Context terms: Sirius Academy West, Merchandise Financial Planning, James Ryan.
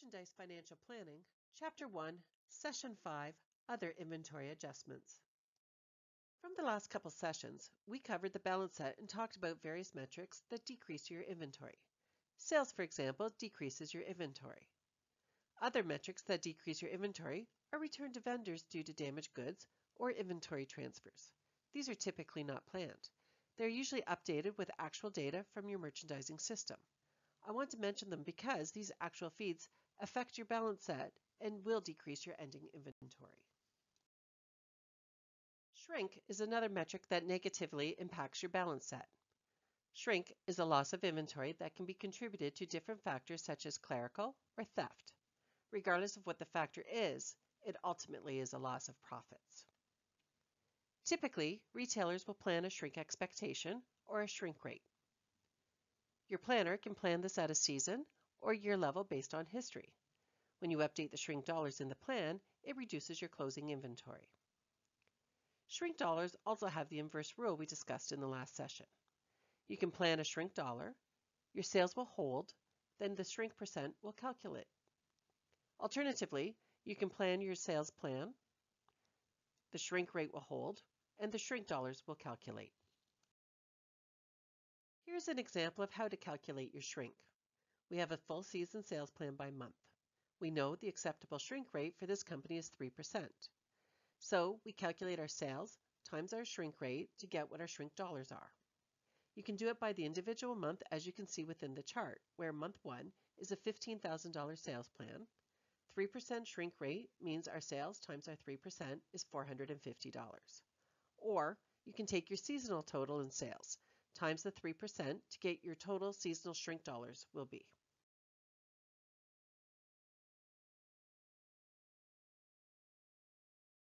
Merchandise Financial Planning, Chapter 1, Session 5, Other Inventory Adjustments. From the last couple sessions, we covered the balance set and talked about various metrics that decrease your inventory. Sales, for example, decreases your inventory. Other metrics that decrease your inventory are return to vendors due to damaged goods or inventory transfers. These are typically not planned. They are usually updated with actual data from your merchandising system. I want to mention them because these actual feeds affect your balance set and will decrease your ending inventory. Shrink is another metric that negatively impacts your balance set. Shrink is a loss of inventory that can be contributed to different factors such as clerical or theft. Regardless of what the factor is, it ultimately is a loss of profits. Typically, retailers will plan a shrink expectation or a shrink rate. Your planner can plan this at a season or year level based on history. When you update the shrink dollars in the plan, it reduces your closing inventory. Shrink dollars also have the inverse rule we discussed in the last session. You can plan a shrink dollar, your sales will hold, then the shrink percent will calculate. Alternatively, you can plan your sales plan, the shrink rate will hold, and the shrink dollars will calculate. Here's an example of how to calculate your shrink. We have a full season sales plan by month. We know the acceptable shrink rate for this company is 3%. So we calculate our sales times our shrink rate to get what our shrink dollars are. You can do it by the individual month, as you can see within the chart, where month 1 is a $15,000 sales plan. 3% shrink rate means our sales times our 3% is $450. Or you can take your seasonal total in sales times the 3% to get your total seasonal shrink dollars will be.